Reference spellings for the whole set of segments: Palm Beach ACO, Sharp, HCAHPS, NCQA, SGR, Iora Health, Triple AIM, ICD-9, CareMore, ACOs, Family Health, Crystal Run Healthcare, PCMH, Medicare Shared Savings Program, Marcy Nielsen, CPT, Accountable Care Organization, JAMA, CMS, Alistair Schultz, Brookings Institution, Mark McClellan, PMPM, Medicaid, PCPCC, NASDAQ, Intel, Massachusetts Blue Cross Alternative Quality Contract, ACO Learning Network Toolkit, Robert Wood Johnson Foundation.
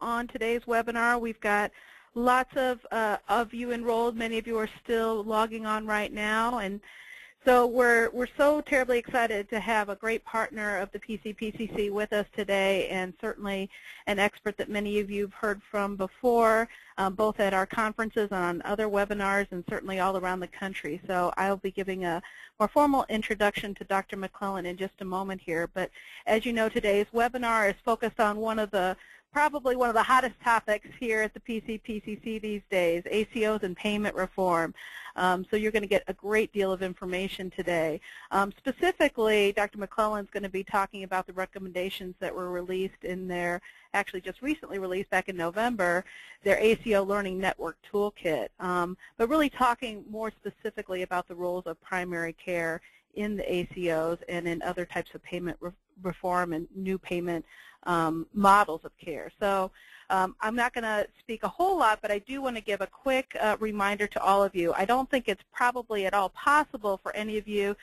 on today's webinar. We've got lots of you enrolled. Many of you are still logging on right now, and so we're so terribly excited to have a great partner of the PCPCC with us today, and certainly an expert that many of you have heard from before, both at our conferences and on other webinars, and certainly all around the country. So I'll be giving a more formal introduction to Dr. McClellan in just a moment here. But as you know, today's webinar is focused on probably one of the hottest topics here at the PCPCC these days, ACOs and payment reform. So you're going to get a great deal of information today. Specifically, Dr. McClellan's going to be talking about the recommendations that were released in their, actually just recently released back in November, their ACO Learning Network Toolkit, but really talking more specifically about the roles of primary care in the ACOs and in other types of payment reform and new payment models of care. So I'm not going to speak a whole lot, but I do want to give a quick reminder to all of you. I don't think it's probably at all possible for any of you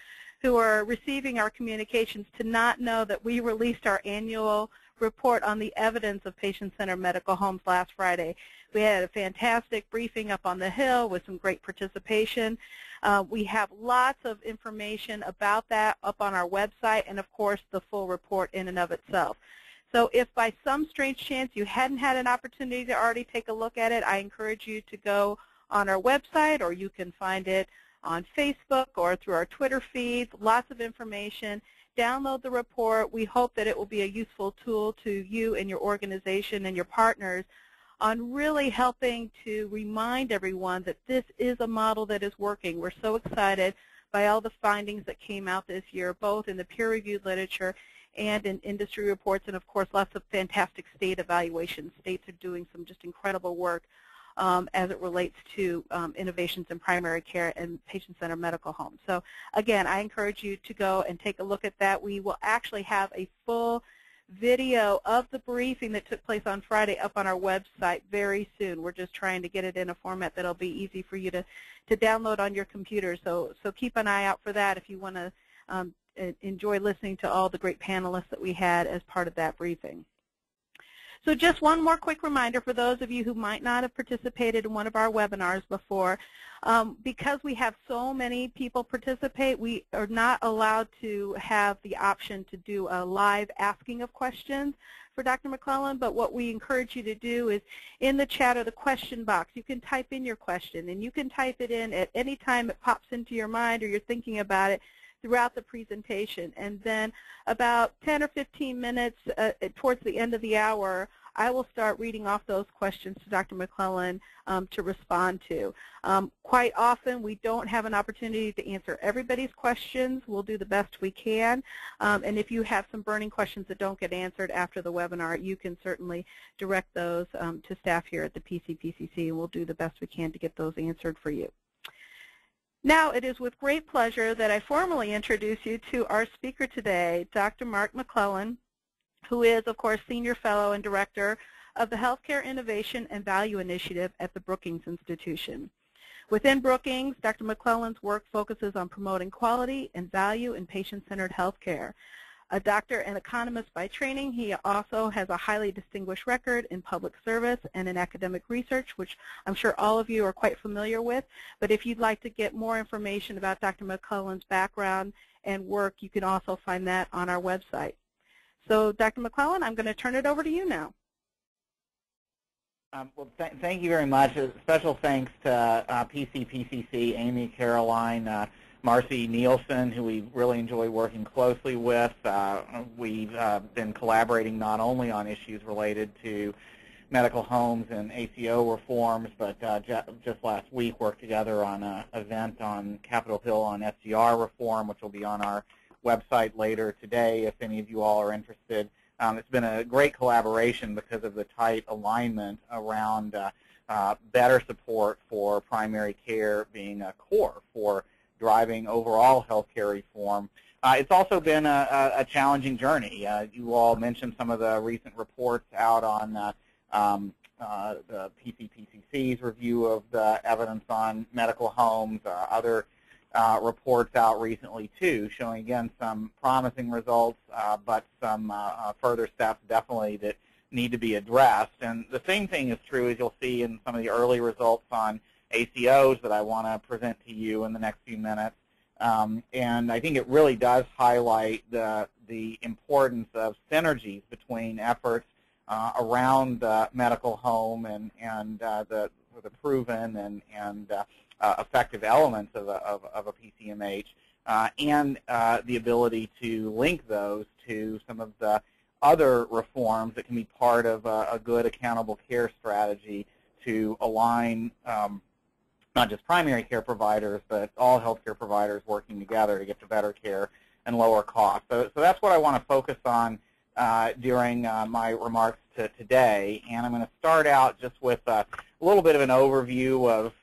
who are receiving our communications to not know that we released our annual report on the evidence of patient-centered medical homes last Friday. We had a fantastic briefing up on the Hill with some great participation. We have lots of information about that up on our website, and of course the full report in and of itself. So if by some strange chance you hadn't had an opportunity to already take a look at it, I encourage you to go on our website, or you can find it on Facebook or through our Twitter feeds. Lots of information. Download the report. We hope that it will be a useful tool to you and your organization and your partners on really helping to remind everyone that this is a model that is working. We're so excited by all the findings that came out this year, both in the peer-reviewed literature and in industry reports, and of course lots of fantastic state evaluations. States are doing some just incredible work as it relates to innovations in primary care and patient-centered medical homes. So again, I encourage you to go and take a look at that. We will actually have a full video of the briefing that took place on Friday up on our website very soon. We're just trying to get it in a format that'll be easy for you to download on your computer. So keep an eye out for that if you want to enjoy listening to all the great panelists that we had as part of that briefing. So just one more quick reminder for those of you who might not have participated in one of our webinars before. Because we have so many people participate, we are not allowed to have the option to do a live asking of questions for Dr. McClellan, but what we encourage you to do is in the chat or the question box, you can type in your question, and you can type it in at any time it pops into your mind or you're thinking about it throughout the presentation. And then about 10 or 15 minutes towards the end of the hour, I will start reading off those questions to Dr. McClellan to respond to. Quite often we don't have an opportunity to answer everybody's questions. We'll do the best we can. And if you have some burning questions that don't get answered after the webinar, you can certainly direct those to staff here at the PCPCC, and we'll do the best we can to get those answered for you. Now it is with great pleasure that I formally introduce you to our speaker today, Dr. Mark McClellan, who is, of course, Senior Fellow and Director of the Healthcare Innovation and Value Initiative at the Brookings Institution. Within Brookings, Dr. McClellan's work focuses on promoting quality and value in patient-centered healthcare. A doctor and economist by training, he also has a highly distinguished record in public service and in academic research, which I'm sure all of you are quite familiar with. But if you'd like to get more information about Dr. McClellan's background and work, you can also find that on our website. So, Dr. McClellan, I'm going to turn it over to you now. Well, thank you very much. A special thanks to PCPCC, Amy, Caroline, Marcy Nielsen, who we really enjoy working closely with. We've been collaborating not only on issues related to medical homes and ACO reforms, but just last week worked together on an event on Capitol Hill on SGR reform, which will be on our website later today if any of you all are interested. It's been a great collaboration because of the tight alignment around better support for primary care being a core for driving overall healthcare reform. It's also been a challenging journey. You all mentioned some of the recent reports out on the PCPCC's review of the evidence on medical homes, other reports out recently too, showing again some promising results, but some further steps definitely that need to be addressed. And the same thing is true, as you'll see in some of the early results on ACOs that I want to present to you in the next few minutes. And I think it really does highlight the importance of synergies between efforts around the medical home and the proven and effective elements of a PCMH and the ability to link those to some of the other reforms that can be part of a good accountable care strategy to align not just primary care providers, but all healthcare providers working together to get to better care and lower costs. So that's what I want to focus on during my remarks today. And I'm going to start out just with a little bit of an overview of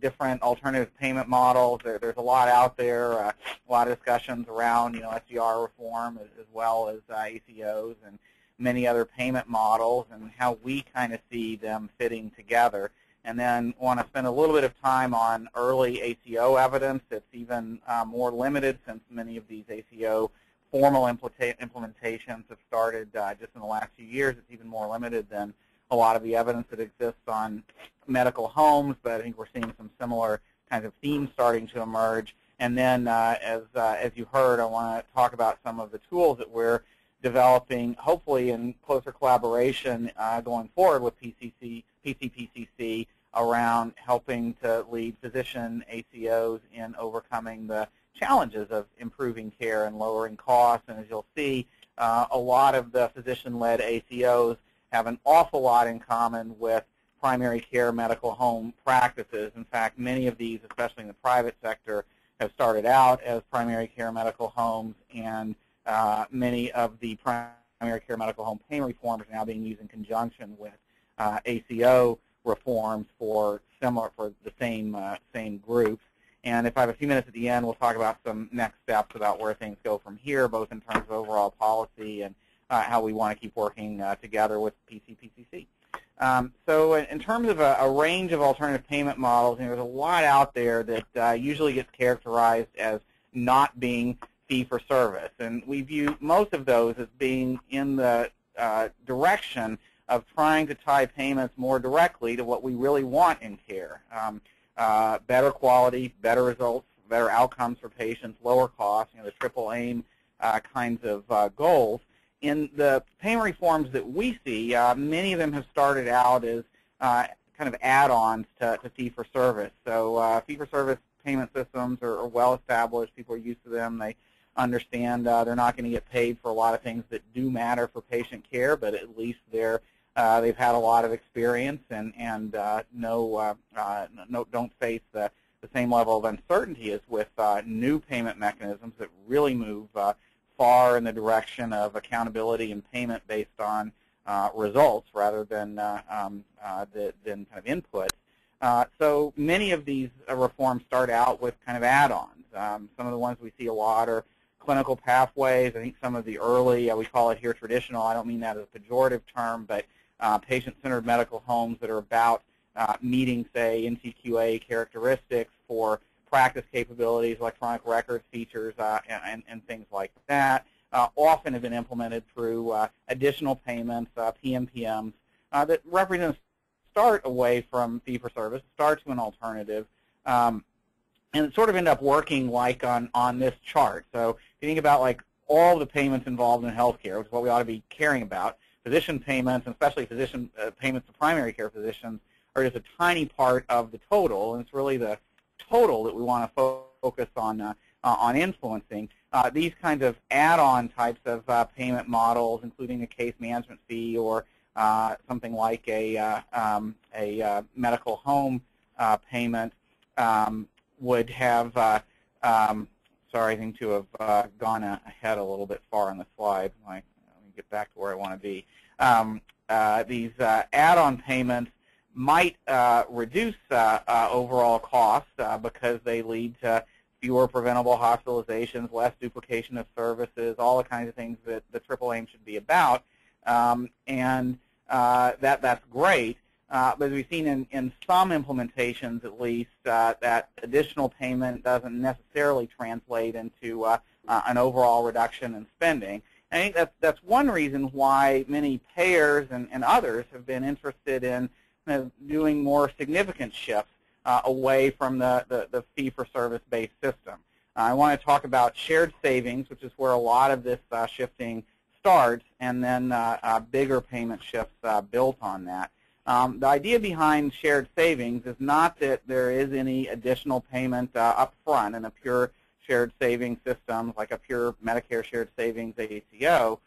different alternative payment models. There's a lot out there, a lot of discussions around, SGR reform as well as ACOs and many other payment models and how we kind of see them fitting together. And then want to spend a little bit of time on early ACO evidence that's even more limited since many of these ACO formal implementations have started just in the last few years. It's even more limited than a lot of the evidence that exists on medical homes, but I think we're seeing some similar kinds of themes starting to emerge. And then, as you heard, I want to talk about some of the tools that we're developing, hopefully in closer collaboration going forward with PCPCC around helping to lead physician ACOs in overcoming the challenges of improving care and lowering costs. And as you'll see, a lot of the physician-led ACOs have an awful lot in common with primary care medical home practices. In fact, many of these, especially in the private sector, have started out as primary care medical homes, and many of the primary care medical home payment reforms are now being used in conjunction with ACO reforms for the same groups. And if I have a few minutes at the end, we'll talk about some next steps about where things go from here, both in terms of overall policy and how we want to keep working together with PCPCC. So in terms of a range of alternative payment models, there's a lot out there that usually gets characterized as not being fee-for-service. And we view most of those as being in the direction of trying to tie payments more directly to what we really want in care. Better quality, better results, better outcomes for patients, lower costs, the triple aim kinds of goals. In the payment reforms that we see, many of them have started out as kind of add-ons to fee-for-service. So fee-for-service payment systems are well-established. People are used to them. They understand they're not going to get paid for a lot of things that do matter for patient care, but at least they've had a lot of experience and don't face the same level of uncertainty as with new payment mechanisms that really move far in the direction of accountability and payment based on results rather than kind of inputs. So many of these reforms start out with kind of add-ons. Some of the ones we see a lot are clinical pathways. I think some of the early, we call it here traditional, I don't mean that as a pejorative term, but patient-centered medical homes that are about meeting, say, NCQA characteristics for practice capabilities, electronic record features, and things like that, often have been implemented through additional payments, PMPMs, that represent a start away from fee-for-service, start to an alternative, and sort of end up working like on this chart. So if you think about like all the payments involved in healthcare, which is what we ought to be caring about, physician payments, and especially physician payments to primary care physicians, are just a tiny part of the total, and it's really the total that we want to focus on influencing. These kinds of add-on types of payment models, including a case management fee or something like a medical home payment, would have. Sorry, I seem to have gone ahead a little bit far on the slide. Let me get back to where I want to be. These add-on payments might reduce overall costs because they lead to fewer preventable hospitalizations, less duplication of services, all the kinds of things that the triple aim should be about. That's great. But as we've seen in some implementations, at least, that additional payment doesn't necessarily translate into an overall reduction in spending. I think that's one reason why many payers and others have been interested in doing more significant shifts away from the fee-for-service-based system. I want to talk about shared savings, which is where a lot of this shifting starts, and then bigger payment shifts built on that. The idea behind shared savings is not that there is any additional payment up front in a pure shared savings system, like a pure Medicare Shared Savings ACO.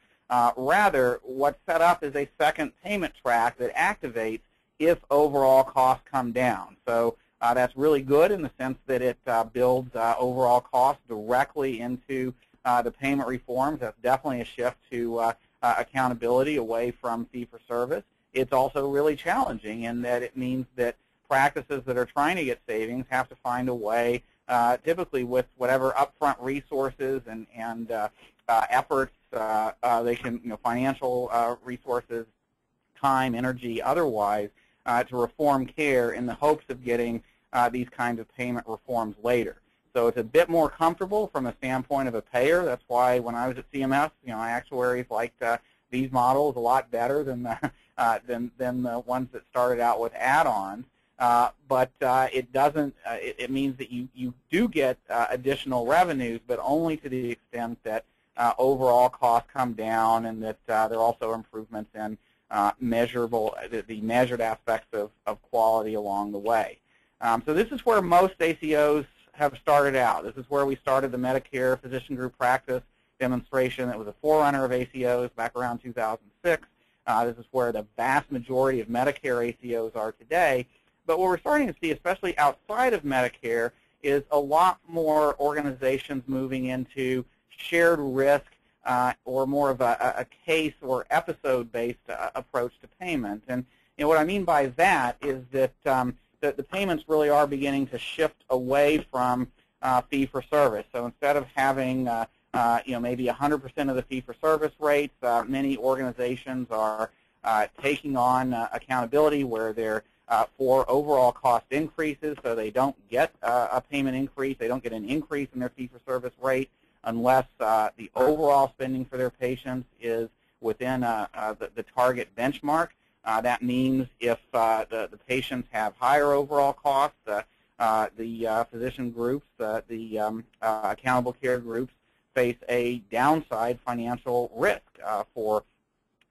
Rather, what's set up is a second payment track that activates if overall costs come down. So that's really good in the sense that it builds overall costs directly into the payment reforms. That's definitely a shift to accountability away from fee-for-service. It's also really challenging in that it means that practices that are trying to get savings have to find a way, typically with whatever upfront resources and efforts they can, financial resources, time, energy, otherwise, to reform care in the hopes of getting these kinds of payment reforms later. So it's a bit more comfortable from a standpoint of a payer. That's why when I was at CMS, my actuaries liked these models a lot better than the ones that started out with add-ons. But it doesn't. It means that you do get additional revenues, but only to the extent that overall costs come down, and that there are also improvements in measurable, the measured aspects of quality along the way. So this is where most ACOs have started out. This is where we started the Medicare Physician Group Practice Demonstration that was a forerunner of ACOs back around 2006. This is where the vast majority of Medicare ACOs are today. But what we're starting to see, especially outside of Medicare, is a lot more organizations moving into shared risk or more of a case or episode-based approach to payment. And what I mean by that is that, the payments really are beginning to shift away from fee-for-service. So instead of having maybe 100% of the fee-for-service rates, many organizations are taking on accountability where they're for overall cost increases, so they don't get a payment increase. They don't get an increase in their fee-for-service rate unless the overall spending for their patients is within the target benchmark. That means if the patients have higher overall costs, the physician groups, the accountable care groups face a downside financial risk for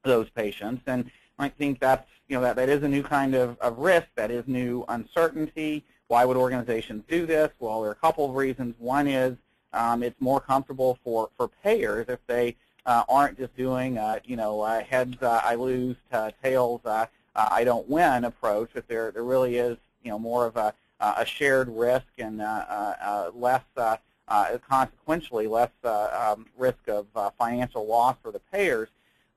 those patients. And I think that's, that is a new kind of risk. That is new uncertainty. Why would organizations do this? Well, there are a couple of reasons. One is it's more comfortable for payers if they aren't just doing, heads I lose, tails I don't win approach. If there really is, more of a shared risk and less, consequentially, less risk of financial loss for the payers.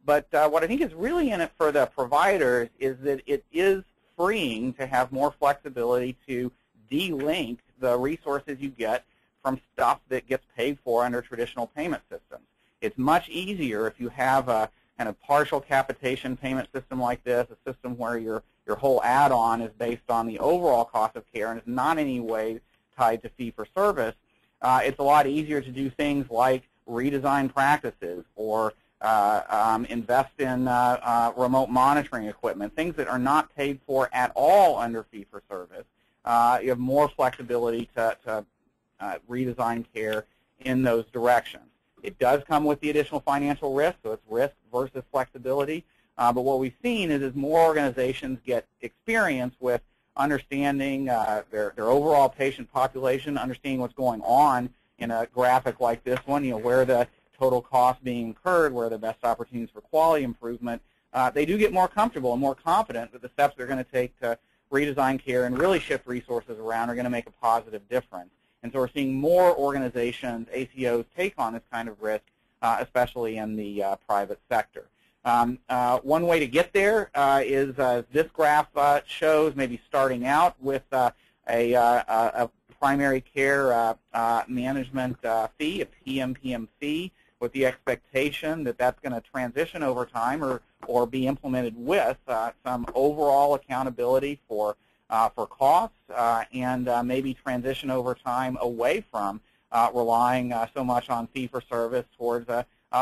But what I think is really in it for the providers is that it is freeing to have more flexibility to de-link the resources you get from stuff that gets paid for under traditional payment systems. It's much easier if you have a kind of partial capitation payment system like this, a system where your whole add-on is based on the overall cost of care and is not in any way tied to fee-for-service. It's a lot easier to do things like redesign practices or invest in remote monitoring equipment, things that are not paid for at all under fee-for-service. You have more flexibility to redesign care in those directions. It does come with the additional financial risk, so it's risk versus flexibility. But what we've seen is as more organizations get experience with understanding their overall patient population, understanding what's going on in a graphic like this one, where the total cost being incurred, where the best opportunities for quality improvement, they do get more comfortable and more confident that the steps they're going to take to redesign care and really shift resources around are going to make a positive difference. And so we're seeing more organizations, ACOs, take on this kind of risk, especially in the private sector. One way to get there is, this graph shows, maybe starting out with a primary care management fee, a PMPM fee, with the expectation that that's going to transition over time or be implemented with some overall accountability for costs and maybe transition over time away from relying so much on fee-for-service towards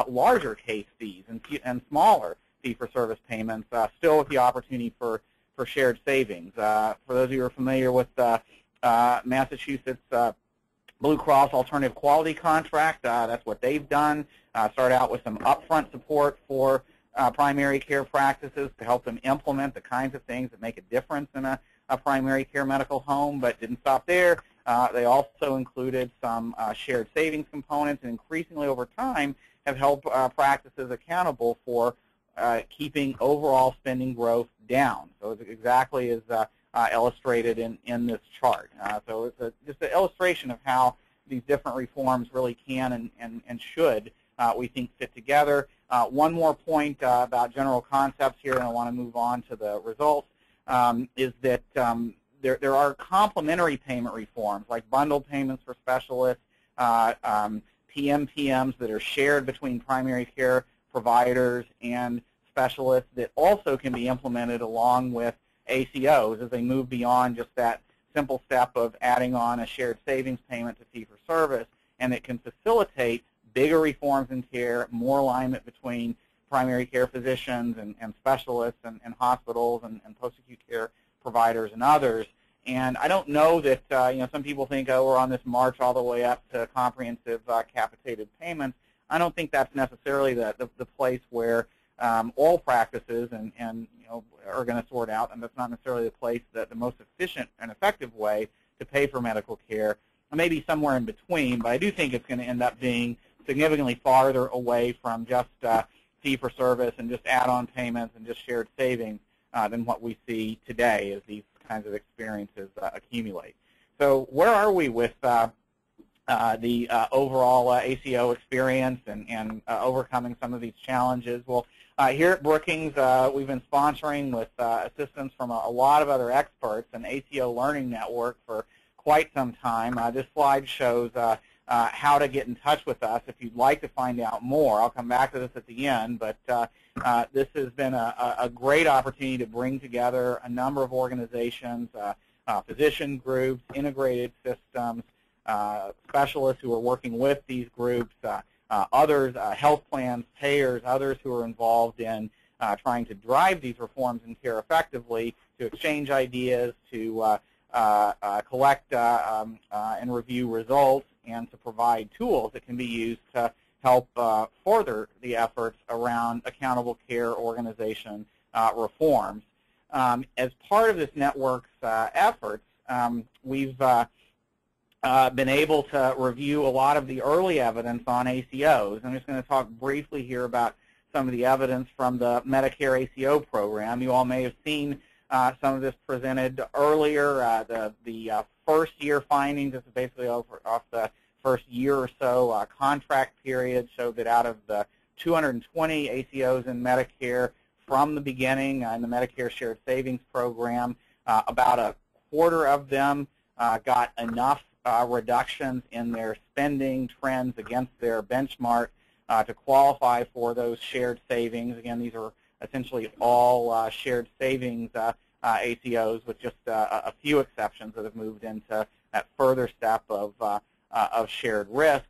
larger case fees and smaller fee-for-service payments, still with the opportunity for shared savings. For those of you who are familiar with Massachusetts Blue Cross Alternative Quality Contract, that's what they've done. Start out with some upfront support for primary care practices to help them implement the kinds of things that make a difference in a primary care medical home, but didn't stop there. They also included some shared savings components, and increasingly over time have held practices accountable for keeping overall spending growth down. So it's exactly as illustrated in this chart. So it's just an illustration of how these different reforms really can and should, we think, fit together. One more point about general concepts here, and I want to move on to the results, is that there are complementary payment reforms, like bundled payments for specialists, PMPMs that are shared between primary care providers and specialists, that also can be implemented along with ACOs as they move beyond just that simple step of adding on a shared savings payment to fee-for-service, and it can facilitate bigger reforms in care, more alignment between primary care physicians and specialists and hospitals and post-acute care providers and others. And I don't know that, you know, some people think, oh, we're on this march all the way up to comprehensive capitated payments. I don't think that's necessarily the place where all practices and you know, are going to sort out, and that's not necessarily the place that the most efficient and effective way to pay for medical care. Maybe somewhere in between, but I do think it's going to end up being significantly farther away from just fee-for-service and just add-on payments and just shared savings than what we see today as these kinds of experiences accumulate. So where are we with the overall ACO experience and overcoming some of these challenges? Well, here at Brookings, we've been sponsoring with assistance from a lot of other experts an ACO Learning Network for quite some time. This slide shows how to get in touch with us if you'd like to find out more. I'll come back to this at the end, but this has been a great opportunity to bring together a number of organizations, physician groups, integrated systems, specialists who are working with these groups, others, health plans, payers, others who are involved in trying to drive these reforms in care effectively, to exchange ideas, to collect and review results, and to provide tools that can be used to help further the efforts around accountable care organization reforms. As part of this network's efforts, we've been able to review a lot of the early evidence on ACOs. I'm just going to talk briefly here about some of the evidence from the Medicare ACO program. You all may have seen some of this presented earlier. The first year findings, this is basically off the first year or so contract period, showed that out of the 220 ACOs in Medicare from the beginning in the Medicare Shared Savings Program, about a quarter of them got enough reductions in their spending trends against their benchmark to qualify for those shared savings. Again, these are essentially all shared savings ACOs, with just a few exceptions that have moved into that further step of shared risk.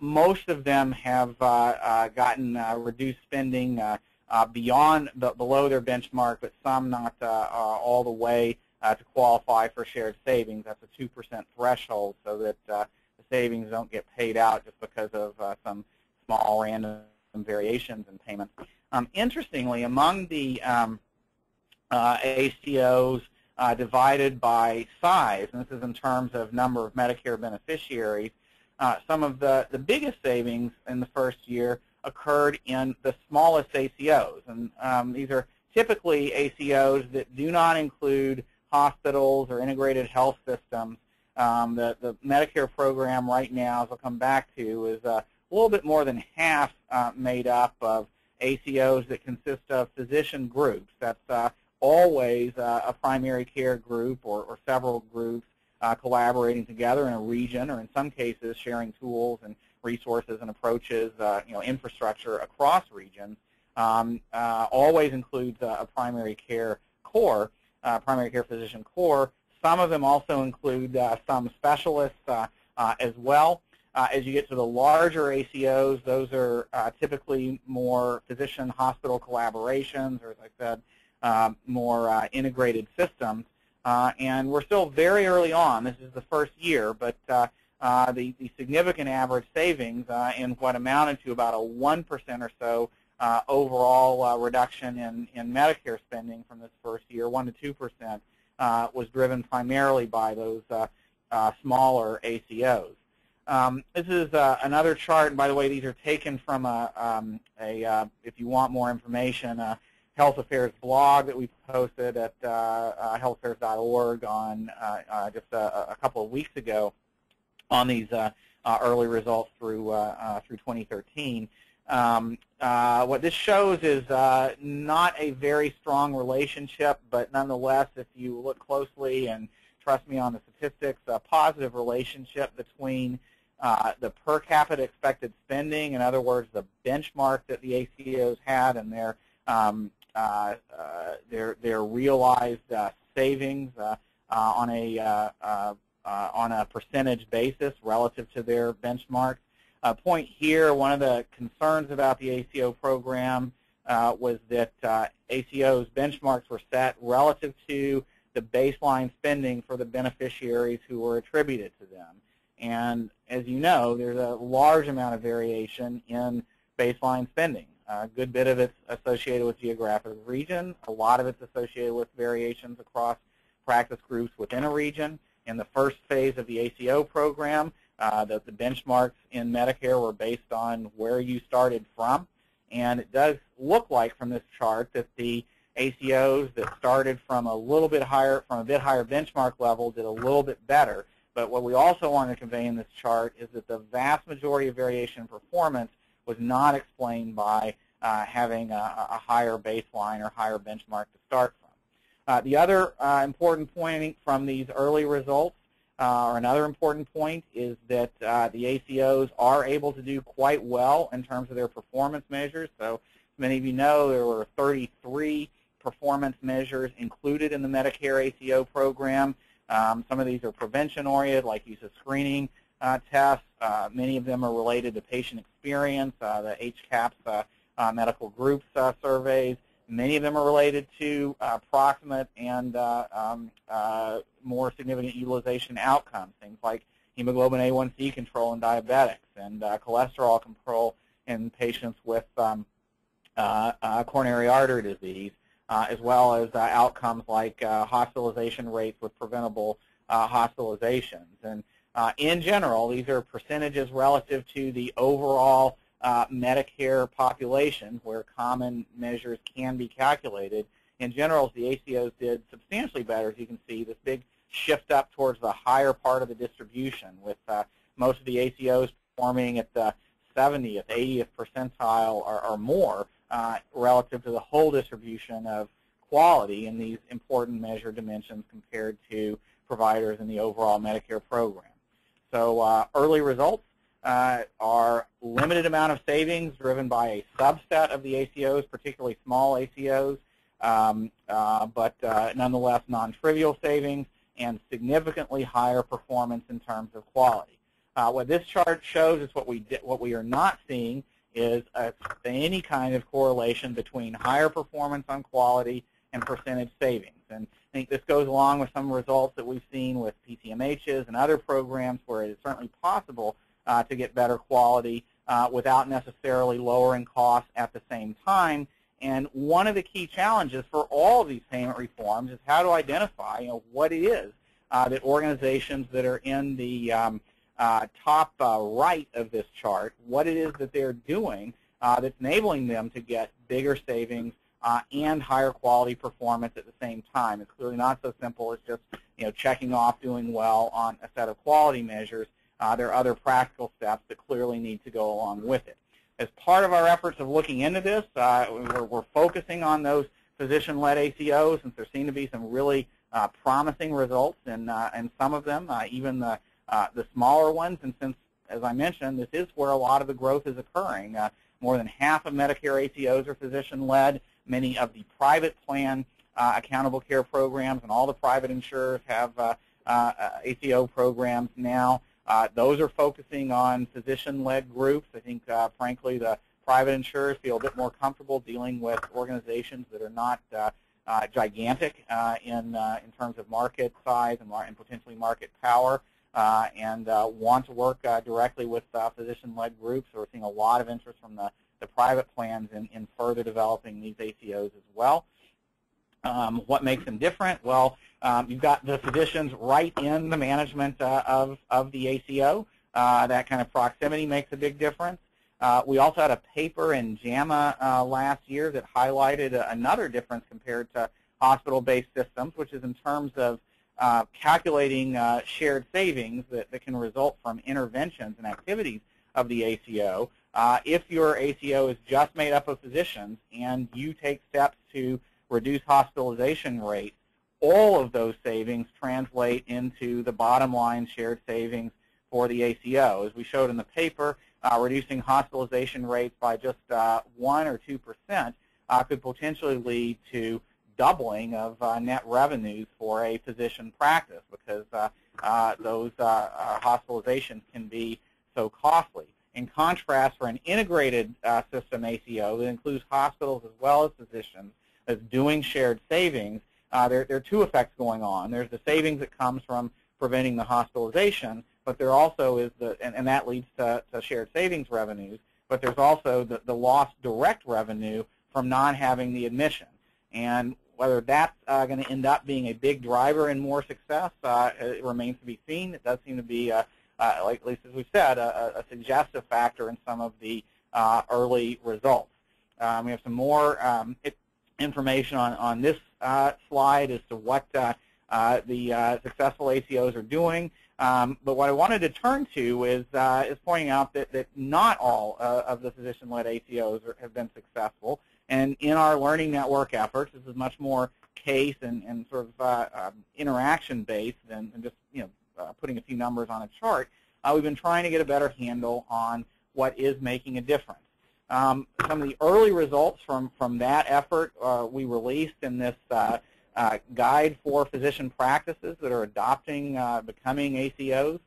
Most of them have gotten reduced spending beyond below their benchmark, but some not all the way to qualify for shared savings. That's a 2% threshold, so that the savings don't get paid out just because of some small random variations in payments. Interestingly, among the ACOs divided by size, and this is in terms of number of Medicare beneficiaries, some of the biggest savings in the first year occurred in the smallest ACOs. And these are typically ACOs that do not include hospitals or integrated health systems. The Medicare program right now, as I'll come back to, is a little bit more than half made up of ACOs that consist of physician groups. That's always a primary care group or several groups collaborating together in a region, or in some cases sharing tools and resources and approaches, you know, infrastructure across regions. Always includes a primary care core, primary care physician core. Some of them also include some specialists as well. As you get to the larger ACOs, those are typically more physician-hospital collaborations, or as I said, more integrated systems. And we're still very early on. This is the first year, but the significant average savings in what amounted to about a 1% or so overall reduction in Medicare spending from this first year, 1 to 2%, was driven primarily by those smaller ACOs. This is another chart, and by the way, these are taken from if you want more information, Health Affairs blog that we posted at healthaffairs.org on just a couple of weeks ago on these early results through through 2013. What this shows is not a very strong relationship, but nonetheless, if you look closely and trust me on the statistics, a positive relationship between the per capita expected spending, in other words, the benchmark that the ACOs had and their realized savings on a percentage basis relative to their benchmark. A point here, one of the concerns about the ACO program was that ACOs benchmarks were set relative to the baseline spending for the beneficiaries who were attributed to them. And as you know, there's a large amount of variation in baseline spending. A good bit of it's associated with geographic region. A lot of it's associated with variations across practice groups within a region. In the first phase of the ACO program, the benchmarks in Medicare were based on where you started from. And it does look like from this chart that the ACOs that started from a bit higher benchmark level did a little bit better. But what we also want to convey in this chart is that the vast majority of variation in performance was not explained by having a higher baseline or higher benchmark to start from. The other important point from these early results, or another important point, is that the ACOs are able to do quite well in terms of their performance measures. So as many of you know, there were 33 performance measures included in the Medicare ACO program. Some of these are prevention-oriented, like use of screening tests. Many of them are related to patient experience, the HCAHPS medical groups surveys. Many of them are related to proximate and more significant utilization outcomes, things like hemoglobin A1C control in diabetics and cholesterol control in patients with coronary artery disease, as well as outcomes like hospitalization rates with preventable hospitalizations. And in general, these are percentages relative to the overall Medicare population where common measures can be calculated. In general, the ACOs did substantially better, as you can see, this big shift up towards the higher part of the distribution, with most of the ACOs performing at the 70th, 80th percentile or more, relative to the whole distribution of quality in these important measure dimensions compared to providers in the overall Medicare program. So early results are limited amount of savings driven by a subset of the ACOs, particularly small ACOs, but nonetheless non-trivial savings and significantly higher performance in terms of quality. What this chart shows is what we are not seeing is any kind of correlation between higher performance on quality and percentage savings. And I think this goes along with some results that we've seen with PCMHs and other programs where it is certainly possible to get better quality without necessarily lowering costs at the same time. And one of the key challenges for all of these payment reforms is how to identify what it is that organizations that are in the top right of this chart, what it is that they're doing that's enabling them to get bigger savings and higher quality performance at the same time. It's clearly not so simple as just checking off doing well on a set of quality measures. There are other practical steps that clearly need to go along with it. As part of our efforts of looking into this, we're focusing on those physician-led ACOs, since there seem to be some really promising results in some of them, even the smaller ones, and since, as I mentioned, this is where a lot of the growth is occurring. More than half of Medicare ACOs are physician-led. Many of the private plan accountable care programs and all the private insurers have ACO programs now. Those are focusing on physician-led groups. I think, frankly, the private insurers feel a bit more comfortable dealing with organizations that are not gigantic in terms of market size and potentially market power, and want to work directly with physician-led groups. So we're seeing a lot of interest from the private plans in further developing these ACOs as well. What makes them different? Well, you've got the physicians right in the management of the ACO. That kind of proximity makes a big difference. We also had a paper in JAMA last year that highlighted another difference compared to hospital-based systems, which is in terms of calculating shared savings that can result from interventions and activities of the ACO. If your ACO is just made up of physicians and you take steps to reduce hospitalization rates, all of those savings translate into the bottom line shared savings for the ACO. As we showed in the paper, reducing hospitalization rates by just 1 or 2% could potentially lead to doubling of net revenues for a physician practice, because those hospitalizations can be so costly. In contrast, for an integrated system ACO that includes hospitals as well as physicians that's doing shared savings, there are two effects going on. There's the savings that comes from preventing the hospitalization, but there also is and that leads to shared savings revenues, but there's also the lost direct revenue from not having the admission. And whether that's going to end up being a big driver in more success, it remains to be seen. It does seem to be, at least as we've said, a suggestive factor in some of the early results. We have some more information on this slide as to what the successful ACOs are doing. But what I wanted to turn to is pointing out that not all of the physician-led ACOs have been successful. And in our learning network efforts, this is much more case and sort of interaction-based than just putting a few numbers on a chart. We've been trying to get a better handle on what is making a difference. Some of the early results from that effort we released in this guide for physician practices that are adopting, becoming ACOs.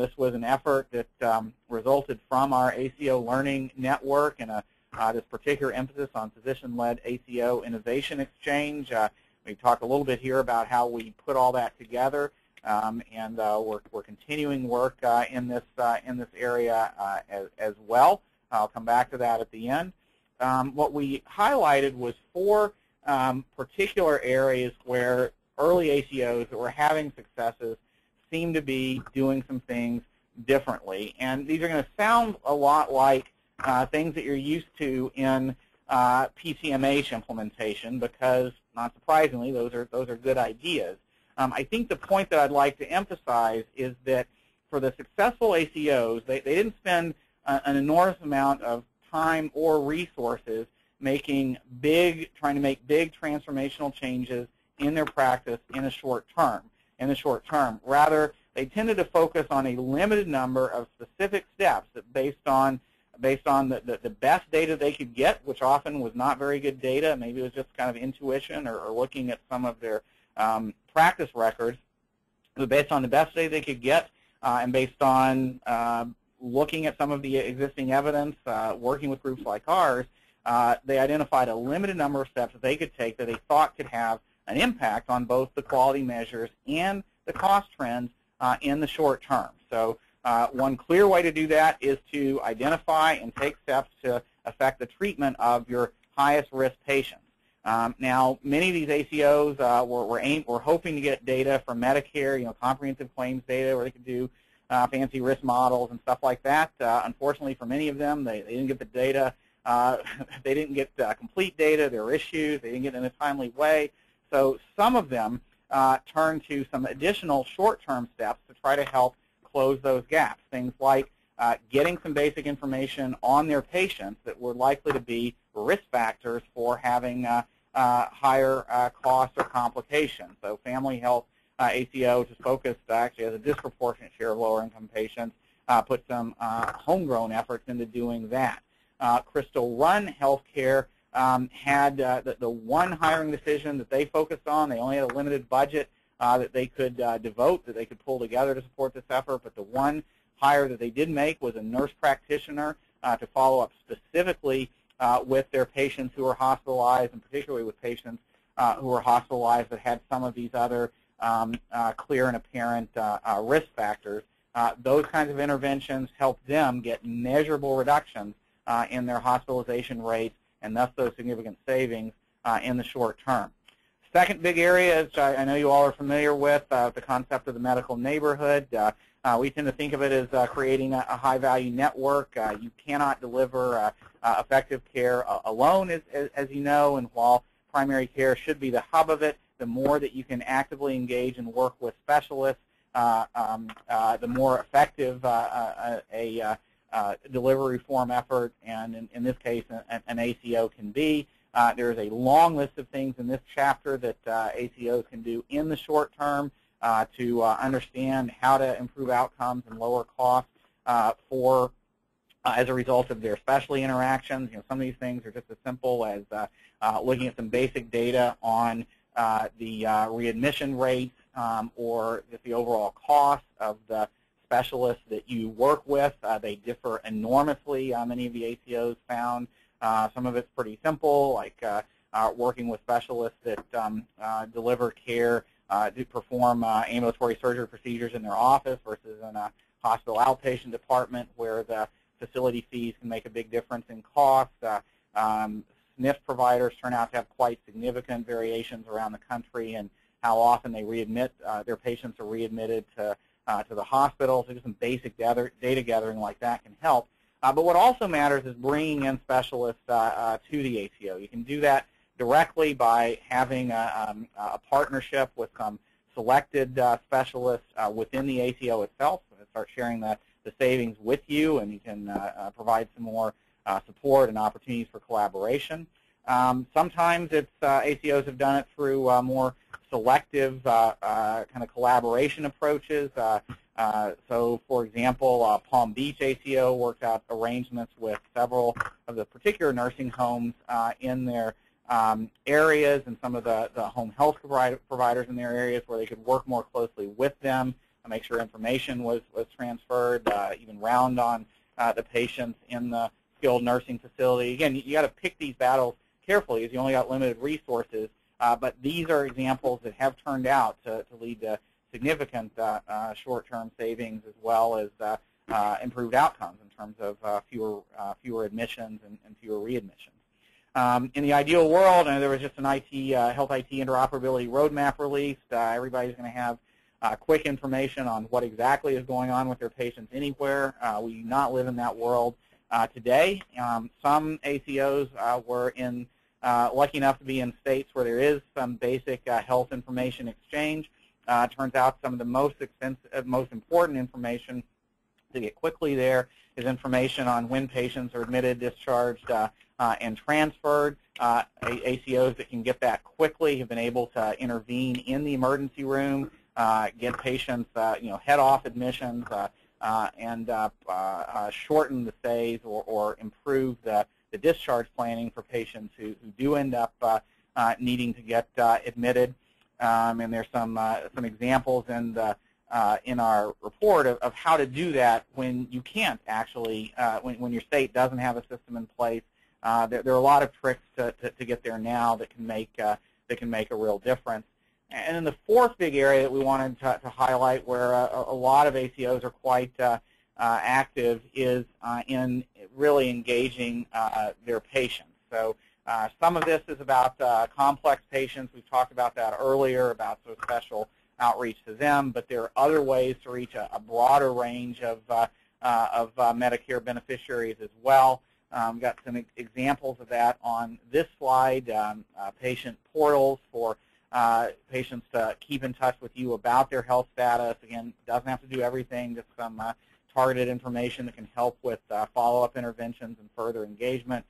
This was an effort that resulted from our ACO Learning Network and this particular emphasis on physician-led ACO Innovation Exchange. We talked a little bit here about how we put all that together, and we're continuing work in this area as well. I'll come back to that at the end. What we highlighted was four particular areas where early ACOs that were having successes seem to be doing some things differently. And these are going to sound a lot like things that you're used to in PCMH implementation, because, not surprisingly, those are good ideas. I think the point that I'd like to emphasize is that for the successful ACOs, they didn't spend an enormous amount of time or resources trying to make big transformational changes in their practice in the short term. Rather, they tended to focus on a limited number of specific steps that based on the best data they could get, which often was not very good data. Maybe it was just kind of intuition or looking at some of their practice records. So based on the best data they could get, and based on looking at some of the existing evidence, working with groups like ours, they identified a limited number of steps that they could take that they thought could have an impact on both the quality measures and the cost trends in the short term. So one clear way to do that is to identify and take steps to affect the treatment of your highest risk patients. Now, many of these ACOs were hoping to get data from Medicare, comprehensive claims data, where they could do fancy risk models and stuff like that. Unfortunately, for many of them, they didn't get the data. They didn't get complete data. There were issues. They didn't get it in a timely way. So some of them turned to some additional short-term steps to try to help close those gaps, things like getting some basic information on their patients that were likely to be risk factors for having higher costs or complications. So Family Health ACO, which is focused actually has a disproportionate share of lower-income patients, put some homegrown efforts into doing that. Crystal Run Healthcare had the one hiring decision that they focused on. They only had a limited budget that they could devote, that they could pull together to support this effort, but the one hire that they did make was a nurse practitioner to follow up specifically with their patients who were hospitalized, and particularly with patients who were hospitalized that had some of these other clear and apparent risk factors. Those kinds of interventions help them get measurable reductions in their hospitalization rates, and thus those significant savings in the short term. Second big area is, I know you all are familiar with, the concept of the medical neighborhood. We tend to think of it as creating a high-value network. You cannot deliver effective care alone, as you know, and while primary care should be the hub of it, the more that you can actively engage and work with specialists, the more effective a delivery reform effort, and in this case, an ACO can be. There is a long list of things in this chapter that ACOs can do in the short term to understand how to improve outcomes and lower costs for as a result of their specialty interactions. You know, some of these things are just as simple as looking at some basic data on the readmission rates or just the overall cost of the specialists that you work with. They differ enormously. Many of the ACOs found. Some of it's pretty simple, like working with specialists that deliver care, do perform ambulatory surgery procedures in their office versus in a hospital outpatient department where the facility fees can make a big difference in cost. SNF providers turn out to have quite significant variations around the country and how often they readmit, their patients are readmitted to the hospital. So just some basic data gathering like that can help. But what also matters is bringing in specialists to the ACO. You can do that directly by having a partnership with some selected specialists within the ACO itself. They start sharing the savings with you, and you can provide some more support and opportunities for collaboration. Sometimes it's, ACOs have done it through more selective kind of collaboration approaches. So, for example, Palm Beach ACO worked out arrangements with several of the particular nursing homes in their areas and some of the home health providers in their areas where they could work more closely with them, make sure information was transferred, even round on the patients in the skilled nursing facility. Again, you got to pick these battles carefully because you only got limited resources, but these are examples that have turned out to lead to significant short-term savings as well as improved outcomes in terms of fewer admissions and fewer readmissions. In the ideal world, and there was just an health IT interoperability roadmap released. Everybody's going to have quick information on what exactly is going on with their patients anywhere. We do not live in that world today. Some ACOs were lucky enough to be in states where there is some basic health information exchange. Turns out some of the most important information to get quickly there is information on when patients are admitted, discharged, and transferred. ACOs that can get that quickly have been able to intervene in the emergency room, get patients, head off admissions, and shorten the stays or improve the discharge planning for patients who do end up needing to get admitted. And there's some examples in our report of how to do that when you can't actually, when your state doesn't have a system in place. There are a lot of tricks to get there now that can make a real difference. And then the fourth big area that we wanted to highlight, where a lot of ACOs are quite active, is in really engaging their patients. So. Some of this is about complex patients. We've talked about that earlier, about sort of special outreach to them, but there are other ways to reach a broader range of Medicare beneficiaries as well. We've got some examples of that on this slide, patient portals for patients to keep in touch with you about their health status. Again, doesn't have to do everything, just some targeted information that can help with follow-up interventions and further engagement.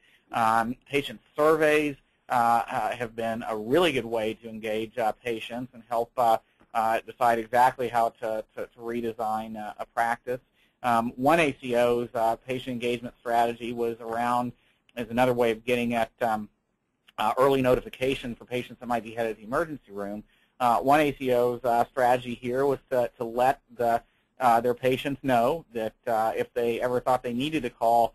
Patient surveys have been a really good way to engage patients and help decide exactly how to redesign a practice. One ACO's patient engagement strategy was around, as another way of getting at early notification for patients that might be headed to the emergency room. One ACO's strategy here was to let the their patients know that if they ever thought they needed to call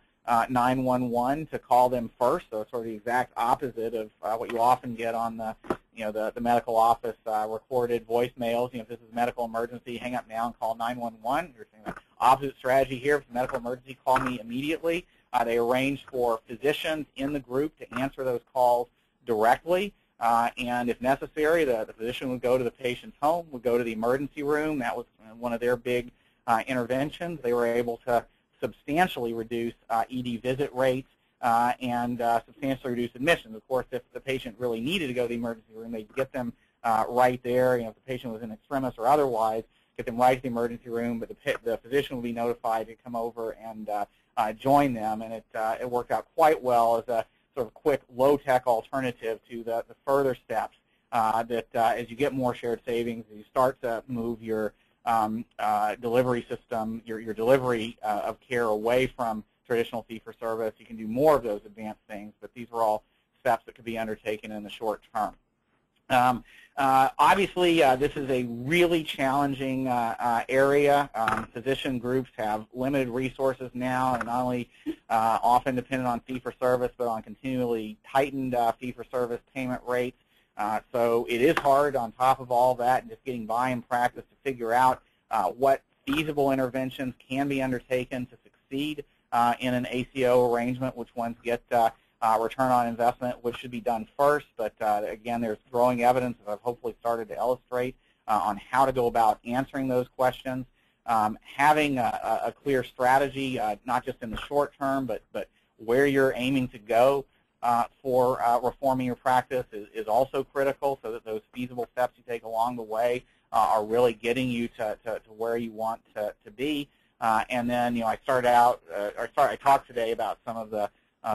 911 to call them first, so it's sort of the exact opposite of what you often get on the, the medical office recorded voicemails. If this is a medical emergency, hang up now and call 911. You're saying the opposite strategy here. If it's a medical emergency, call me immediately. They arrange for physicians in the group to answer those calls directly. And if necessary, the physician would go to the patient's home, would go to the emergency room. That was one of their big interventions. They were able to substantially reduce ED visit rates and substantially reduce admissions. Of course, if the patient really needed to go to the emergency room, they'd get them right there. If the patient was in extremis or otherwise, get them right to the emergency room, but the physician would be notified to come over and join them. And it worked out quite well as a sort of quick, low-tech alternative to the further steps that as you get more shared savings, you start to move your delivery system, your delivery of care away from traditional fee-for-service. You can do more of those advanced things, but these were all steps that could be undertaken in the short term. Obviously, this is a really challenging area. Physician groups have limited resources now, and not only often dependent on fee-for-service, but on continually tightened fee-for-service payment rates. So it is hard on top of all that and just getting by in practice to figure out what feasible interventions can be undertaken to succeed in an ACO arrangement, which ones get return on investment, which should be done first. But again, there's growing evidence that I've hopefully started to illustrate on how to go about answering those questions. Having a clear strategy, not just in the short term, but where you're aiming to go for reforming your practice is also critical, so that those feasible steps you take along the way are really getting you to where you want to be. And then, I started out, I talked today about some of the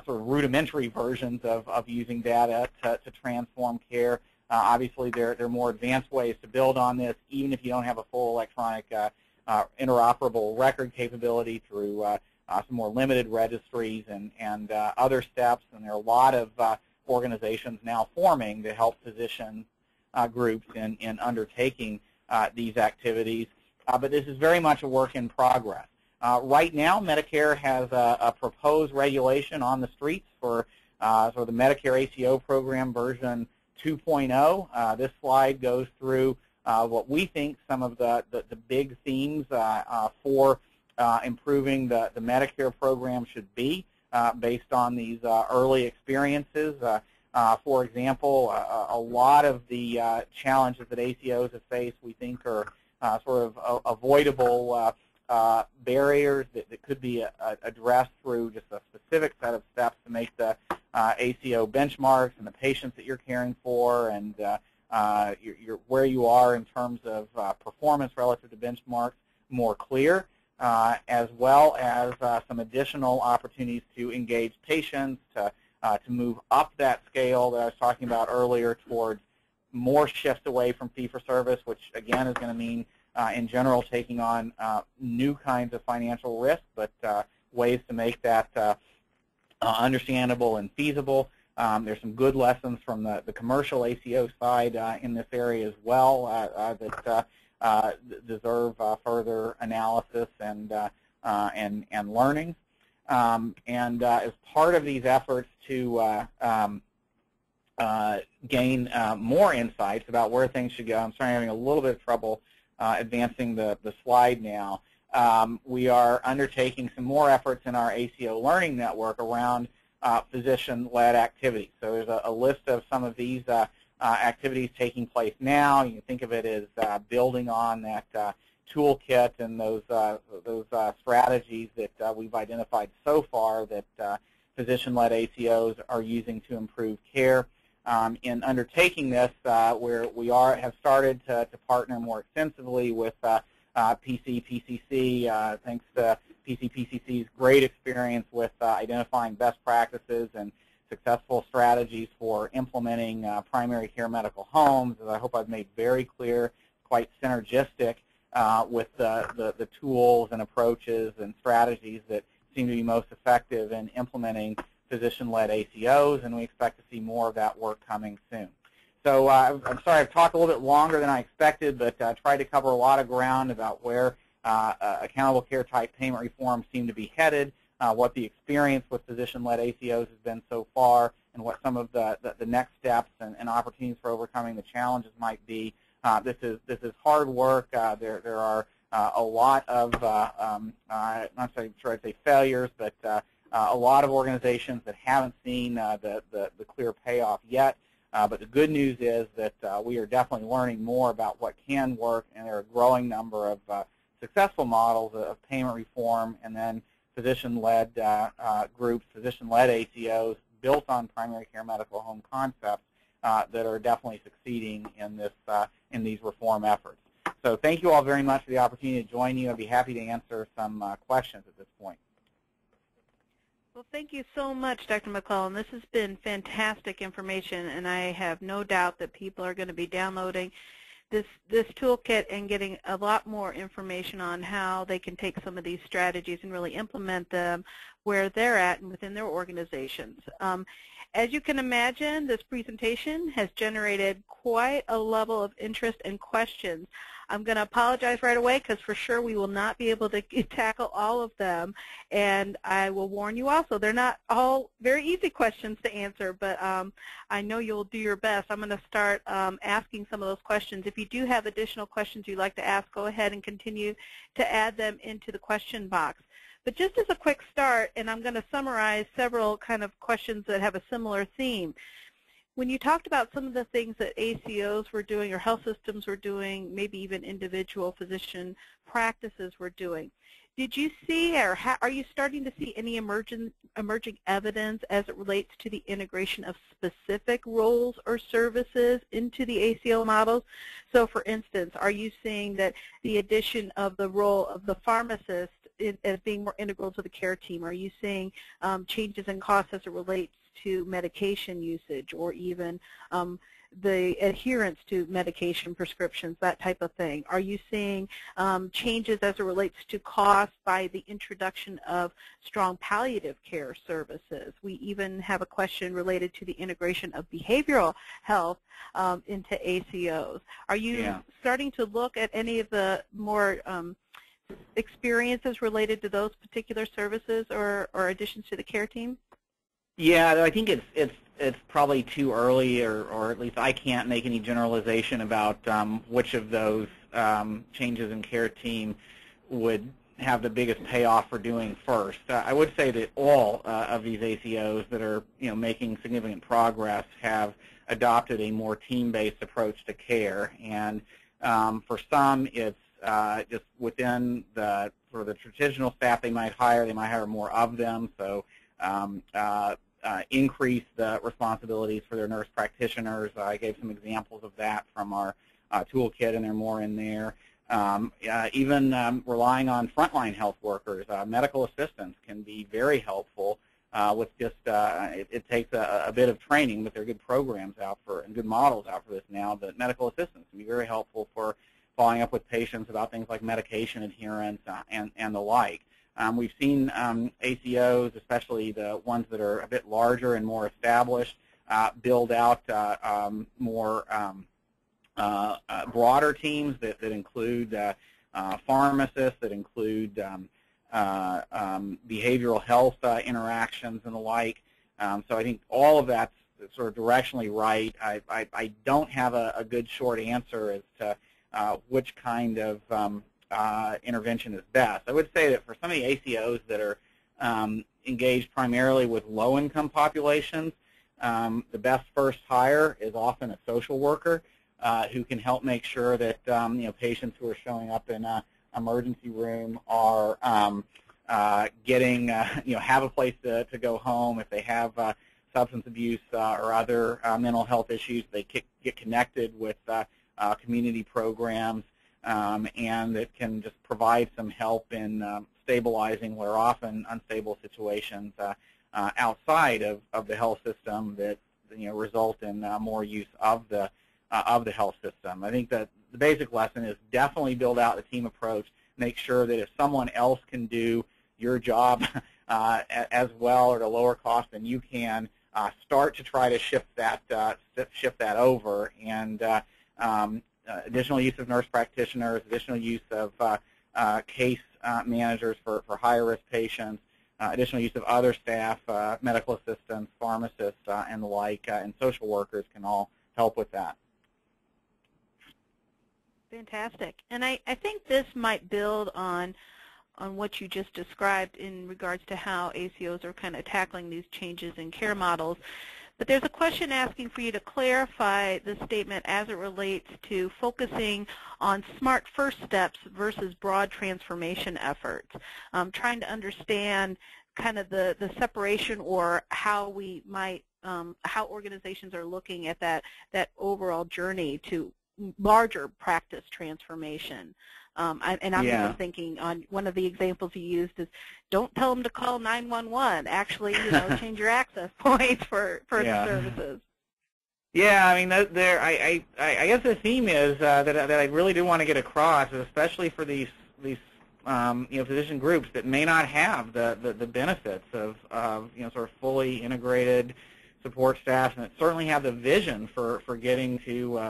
sort of rudimentary versions of using data to transform care. Obviously, there are more advanced ways to build on this, even if you don't have a full electronic interoperable record capability through some more limited registries and other steps. And there are a lot of organizations now forming to help physician groups in undertaking these activities. But this is very much a work in progress. Right now, Medicare has a proposed regulation on the streets for sort of the Medicare ACO program version 2.0. This slide goes through what we think some of the big themes for improving the Medicare program should be based on these early experiences. For example, a lot of the challenges that ACOs have faced we think are sort of avoidable barriers that could be addressed through just a specific set of steps to make the ACO benchmarks and the patients that you're caring for and where you are in terms of performance relative to benchmarks more clear, as well as some additional opportunities to engage patients, to move up that scale that I was talking about earlier towards more shifts away from fee-for-service, which again is going to mean in general, taking on new kinds of financial risk, but ways to make that understandable and feasible. There's some good lessons from the commercial ACO side in this area as well that deserve further analysis and learning. As part of these efforts to gain more insights about where things should go, I'm sorry, I'm having a little bit of trouble advancing the slide now. We are undertaking some more efforts in our ACO Learning Network around physician-led activities. So there's a list of some of these activities taking place now. You can think of it as building on that toolkit and those strategies that we've identified so far that physician-led ACOs are using to improve care. In undertaking this, where we have started to partner more extensively with PCPCC, thanks to PCPCC's great experience with identifying best practices and successful strategies for implementing primary care medical homes. As I hope I've made very clear, quite synergistic with the tools and approaches and strategies that seem to be most effective in implementing physician-led ACOs, and we expect to see more of that work coming soon. So I'm sorry I've talked a little bit longer than I expected, but I tried to cover a lot of ground about where accountable care type payment reform seem to be headed, what the experience with physician-led ACOs has been so far, and what some of the next steps and opportunities for overcoming the challenges might be. This is hard work. There are a lot of not sure I'd say failures, but a lot of organizations that haven't seen the clear payoff yet. But the good news is that we are definitely learning more about what can work, and there are a growing number of successful models of payment reform, and then physician-led groups, physician-led ACOs built on primary care medical home concepts that are definitely succeeding in this in these reform efforts. So thank you all very much for the opportunity to join you. I'd be happy to answer some questions at this point. Well, thank you so much, Dr. McClellan. This has been fantastic information, and I have no doubt that people are going to be downloading this toolkit and getting a lot more information on how they can take some of these strategies and really implement them where they're at and within their organizations. As you can imagine, this presentation has generated quite a level of interest and questions. I'm going to apologize right away because for sure we will not be able to tackle all of them, and I will warn you also they're not all very easy questions to answer, but I know you'll do your best. I'm going to start asking some of those questions. If you do have additional questions you'd like to ask, go ahead and continue to add them into the question box. But just as a quick start, and I'm going to summarize several kind of questions that have a similar theme. When you talked about some of the things that ACOs were doing or health systems were doing, maybe even individual physician practices were doing, did you see or are you starting to see any emerging evidence as it relates to the integration of specific roles or services into the ACO models? So for instance, are you seeing that the addition of the role of the pharmacist as being more integral to the care team? Are you seeing changes in costs as it relates to medication usage or even the adherence to medication prescriptions, that type of thing? Are you seeing changes as it relates to cost by the introduction of strong palliative care services? We even have a question related to the integration of behavioral health into ACOs. Are you starting to look at any of the more experiences related to those particular services or additions to the care team? Yeah, I think it's probably too early, or at least I can't make any generalization about which of those changes in care team would have the biggest payoff for doing first. I would say that all of these ACOs that are making significant progress have adopted a more team-based approach to care, and for some it's just within the sort of the traditional staff they might hire more of them, so increase the responsibilities for their nurse practitioners. I gave some examples of that from our toolkit, and there are more in there. Even relying on frontline health workers, medical assistants can be very helpful with just, it takes a bit of training, but there are good programs out for and good models out for this now, but medical assistants can be very helpful for following up with patients about things like medication adherence and the like. We've seen ACOs, especially the ones that are a bit larger and more established, build out more broader teams that include pharmacists, that include behavioral health interactions and the like. So I think all of that's sort of directionally right. I don't have a good short answer as to which kind of intervention is best. I would say that for some of the ACOs that are engaged primarily with low-income populations, the best first hire is often a social worker who can help make sure that patients who are showing up in an emergency room are getting have a place to go home. If they have substance abuse or other mental health issues, they get connected with community programs. And that can just provide some help in stabilizing what are often unstable situations outside of the health system that result in more use of the health system. I think that the basic lesson is definitely build out the team approach. Make sure that if someone else can do your job as well or at a lower cost than you can, start to try to shift that over and. Additional use of nurse practitioners, additional use of case managers for higher risk patients, additional use of other staff, medical assistants, pharmacists, and the like, and social workers can all help with that. Fantastic. And I think this might build on what you just described in regards to how ACOs are kind of tackling these changes in care models. But there's a question asking for you to clarify the statement as it relates to focusing on smart first steps versus broad transformation efforts. Trying to understand kind of the separation or how we might, how organizations are looking at that overall journey to larger practice transformation. And I'm even thinking on one of the examples you used is don't tell them to call 911. Actually, you know, change your access points for services. Yeah, I mean, I guess the theme is that I really do want to get across, especially for these you know, physician groups that may not have the benefits of you know, sort of fully integrated support staff, and that certainly have the vision for getting to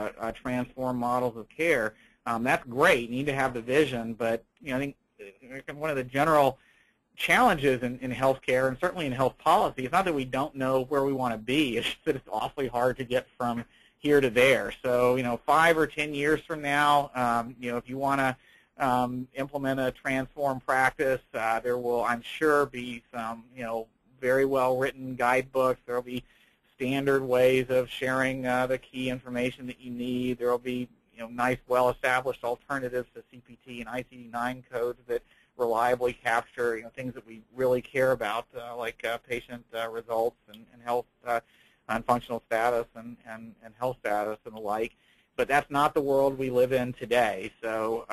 transform models of care. That's great. You need to have the vision, but you know, I think one of the general challenges in healthcare, and certainly in health policy, it's not that we don't know where we want to be. It's just that it's awfully hard to get from here to there. So, you know, 5 or 10 years from now, you know, if you want to implement a transform practice, there will, I'm sure, be some, you know, very well written guidebooks. There will be standard ways of sharing the key information that you need. There will be, you know, nice, well-established alternatives to CPT and ICD-9 codes that reliably capture, you know, things that we really care about, like patient results and health and functional status and health status and the like. But that's not the world we live in today. So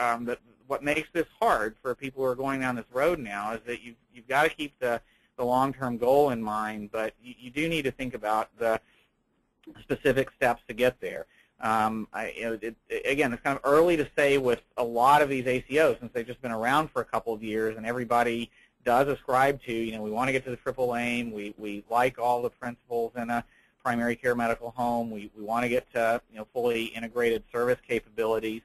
what makes this hard for people who are going down this road now is that you've got to keep the long-term goal in mind, but you do need to think about the specific steps to get there. You know, again, it's kind of early to say with a lot of these ACOs, since they've just been around for a couple of years, and everybody does ascribe to, you know, we want to get to the triple aim, we like all the principles in a primary care medical home, we want to get to, you know, fully integrated service capabilities.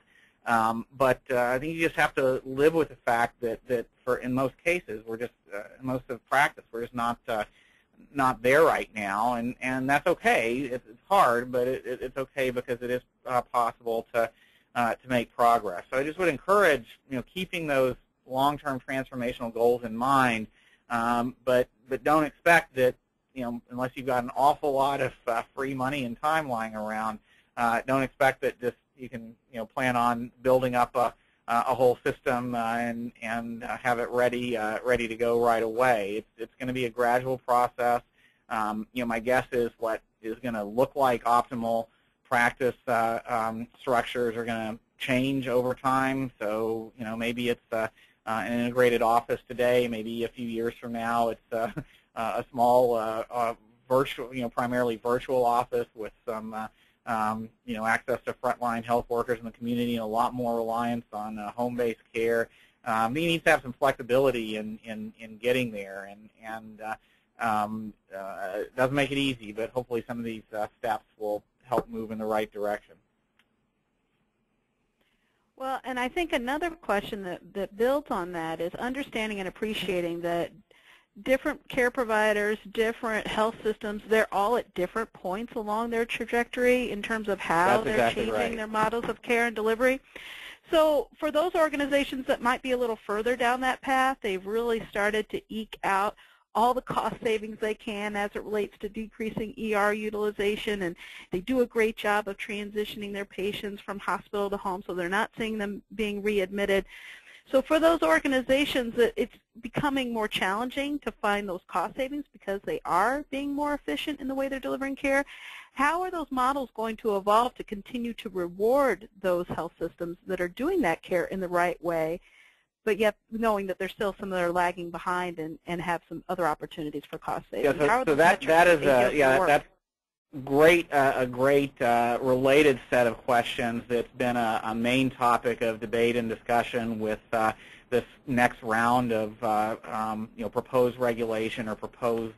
But I think you just have to live with the fact that for in most cases, we're just in most of practice, we're just not there right now, and that's okay. It's hard, but it's okay because it is possible to make progress. So I just would encourage, you know, keeping those long-term transformational goals in mind, but don't expect that, you know, unless you've got an awful lot of free money and time lying around, don't expect that just you can, you know, plan on building up a whole system and have it ready to go right away. It's going to be a gradual process. You know, my guess is what is going to look like optimal practice structures are going to change over time. So, you know, maybe it's an integrated office today. Maybe a few years from now, it's a small virtual, you know, primarily virtual office with some. You know, access to frontline health workers in the community, and a lot more reliance on home-based care. You need to have some flexibility in getting there, and it doesn't make it easy, but hopefully some of these steps will help move in the right direction. Well, and I think another question that builds on that is understanding and appreciating that different care providers, different health systems, they're all at different points along their trajectory in terms of how they're changing their models of care and delivery. So for those organizations that might be a little further down that path, they've really started to eke out all the cost savings they can as it relates to decreasing ER utilization, and they do a great job of transitioning their patients from hospital to home, so they're not seeing them being readmitted. So for those organizations, it's becoming more challenging to find those cost savings because they are being more efficient in the way they're delivering care. How are those models going to evolve to continue to reward those health systems that are doing that care in the right way, but yet knowing that there's still some that are lagging behind and have some other opportunities for cost savings? Yeah, so that is that's a great related set of questions that's been a main topic of debate and discussion with this next round of you know, proposed regulation or proposed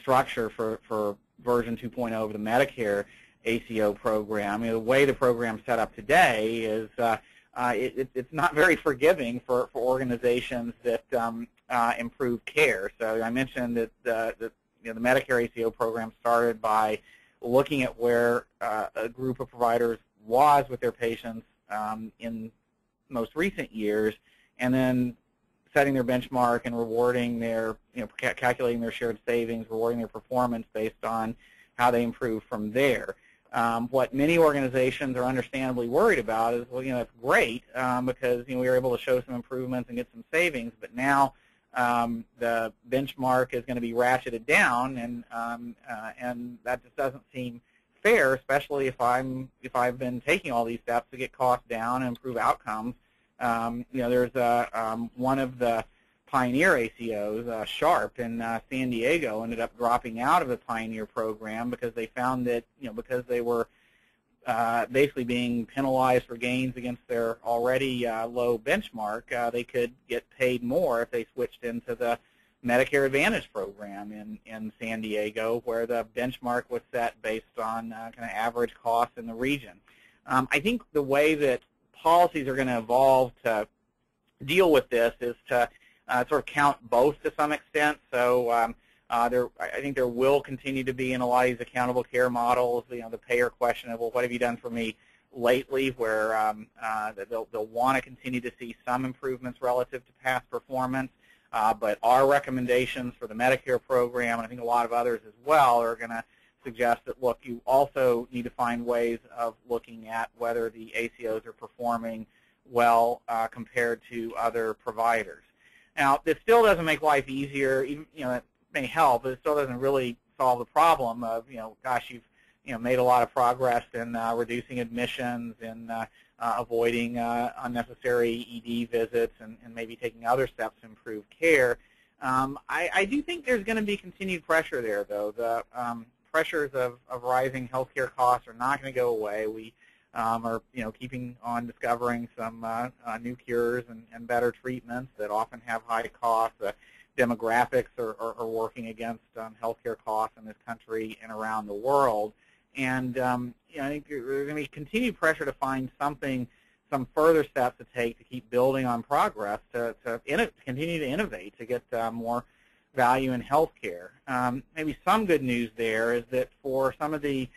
structure for version 2.0 of the Medicare ACO program. You know, the way the program's set up today is it's not very forgiving for organizations that improve care. So I mentioned that the Medicare ACO program started by looking at where a group of providers was with their patients in most recent years, and then setting their benchmark and rewarding their, calculating their shared savings, rewarding their performance based on how they improve from there. What many organizations are understandably worried about is, well, it's great because we were able to show some improvements and get some savings, but now the benchmark is going to be ratcheted down, and that just doesn't seem fair, especially if I've been taking all these steps to get costs down and improve outcomes. There's one of the Pioneer ACOs, Sharp in San Diego, ended up dropping out of the Pioneer program because they found that, because they were basically being penalized for gains against their already low benchmark, they could get paid more if they switched into the Medicare Advantage program in San Diego, where the benchmark was set based on kind of average costs in the region. I think the way that policies are going to evolve to deal with this is to sort of count both to some extent. So I think there will continue to be in a lot of these accountable care models, the payer question of, well, what have you done for me lately, where they'll want to continue to see some improvements relative to past performance. But our recommendations for the Medicare program, and I think a lot of others as well, are going to suggest that, look, you also need to find ways of looking at whether the ACOs are performing well compared to other providers. Now, this still doesn't make life easier. Even, it may help, but it still doesn't really solve the problem of, gosh, you've made a lot of progress in reducing admissions and avoiding unnecessary ED visits and maybe taking other steps to improve care. I do think there's going to be continued pressure there, though. The pressures of rising healthcare costs are not going to go away. We are keeping on discovering some new cures and better treatments that often have high costs. Demographics are working against healthcare costs in this country and around the world. And I think there's going to be continued pressure to find some further steps to take to keep building on progress, to continue to innovate, to get more value in healthcare. Maybe some good news there is that for some of the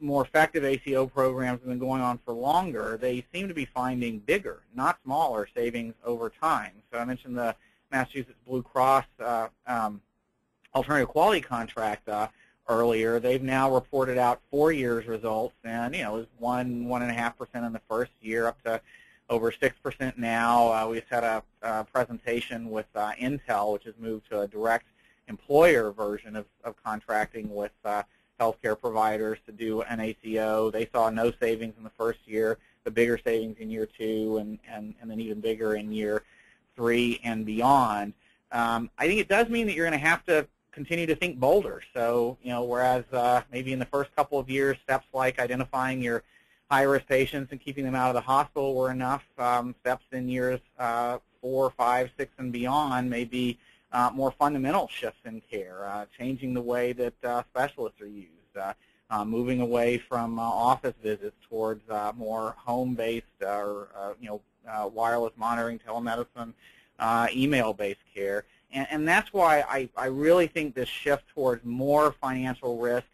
more effective ACO programs that have been going on for longer, they seem to be finding bigger, not smaller, savings over time. So I mentioned the Massachusetts Blue Cross Alternative Quality Contract earlier. They've now reported out 4 years results, and it was 1.5% in the first year, up to over 6% now. We've had a presentation with Intel, which has moved to a direct employer version of contracting with healthcare providers to do an ACO. They saw no savings in the first year, the bigger savings in year two, and then even bigger in year three and beyond. I think it does mean that you're going to have to continue to think bolder. So, whereas maybe in the first couple of years, steps like identifying your high-risk patients and keeping them out of the hospital were enough, steps in years 4, 5, 6, and beyond may be more fundamental shifts in care, changing the way that specialists are used, moving away from office visits towards more home-based or wireless monitoring, telemedicine, email-based care. And that's why I really think this shift towards more financial risk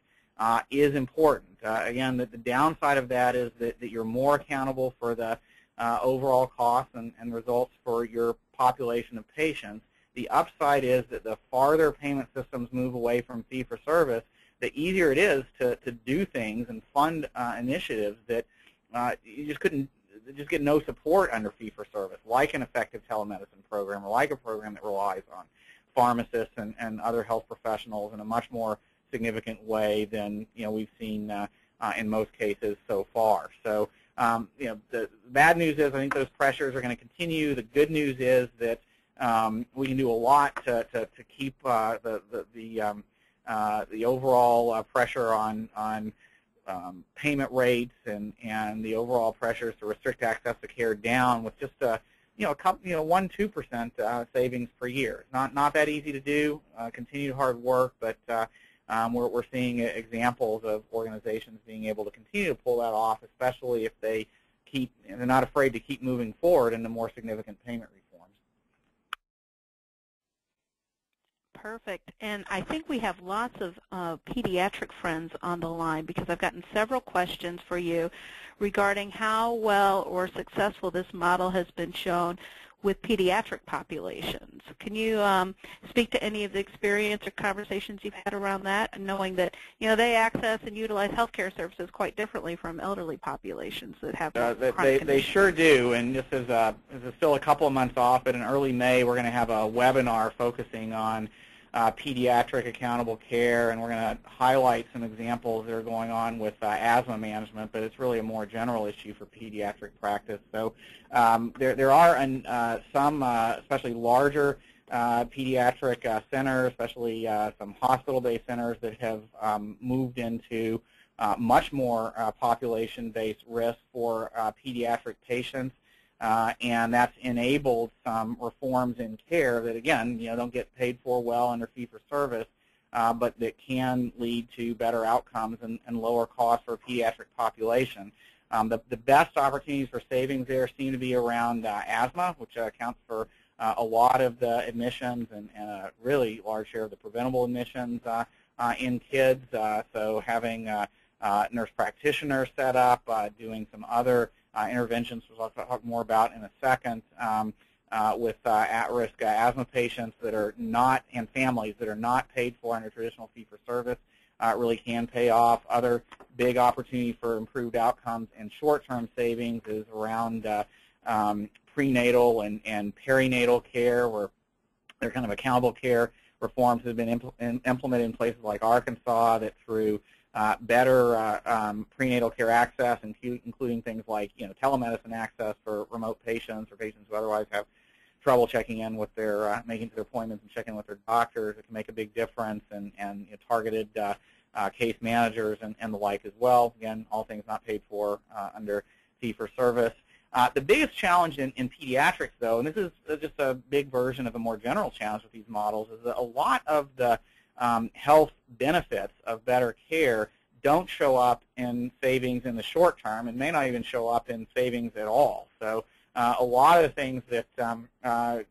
is important. Again, the downside of that is that you're more accountable for the overall costs and results for your population of patients. The upside is that the farther payment systems move away from fee-for-service, the easier it is to do things and fund initiatives that you just get no support under fee-for-service, like an effective telemedicine program or like a program that relies on pharmacists and other health professionals in a much more significant way than we've seen in most cases so far. So the bad news is I think those pressures are going to continue. The good news is that we can do a lot to keep the overall pressure on payment rates and the overall pressures to restrict access to care down with just a 1-2% savings per year. Not that easy to do. Continued hard work, but we're seeing examples of organizations being able to continue to pull that off, especially if they they're not afraid to keep moving forward into more significant payment reforms. Perfect. And I think we have lots of pediatric friends on the line because I've gotten several questions for you regarding how well or successful this model has been shown with pediatric populations. Can you speak to any of the experience or conversations you've had around that, knowing that they access and utilize healthcare services quite differently from elderly populations that have they sure do. And this is still a couple of months off, but in early May we're going to have a webinar focusing on pediatric accountable care, and we're going to highlight some examples that are going on with asthma management, but it's really a more general issue for pediatric practice. So there are some, especially larger pediatric centers, especially some hospital-based centers that have moved into much more population-based risk for pediatric patients. And that's enabled some reforms in care that, again, don't get paid for well under fee-for-service, but that can lead to better outcomes and lower costs for a pediatric population. The best opportunities for savings there seem to be around asthma, which accounts for a lot of the admissions and a really large share of the preventable admissions in kids. So having nurse practitioners set up, doing some other interventions, which I'll talk more about in a second, with at-risk asthma patients that are not, and families that are not paid for under traditional fee-for-service, really can pay off. Other big opportunity for improved outcomes and short-term savings is around prenatal and perinatal care, where their kind of accountable care reforms have been implemented in places like Arkansas, that through better prenatal care access, including things like telemedicine access for remote patients or patients who otherwise have trouble checking in with their making to their appointments and checking with their doctors. It can make a big difference, and targeted case managers and the like as well. Again, all things not paid for under fee-for-service. The biggest challenge in pediatrics, though, and this is just a big version of a more general challenge with these models, is that a lot of the health benefits of better care don't show up in savings in the short term, and may not even show up in savings at all. So a lot of the things that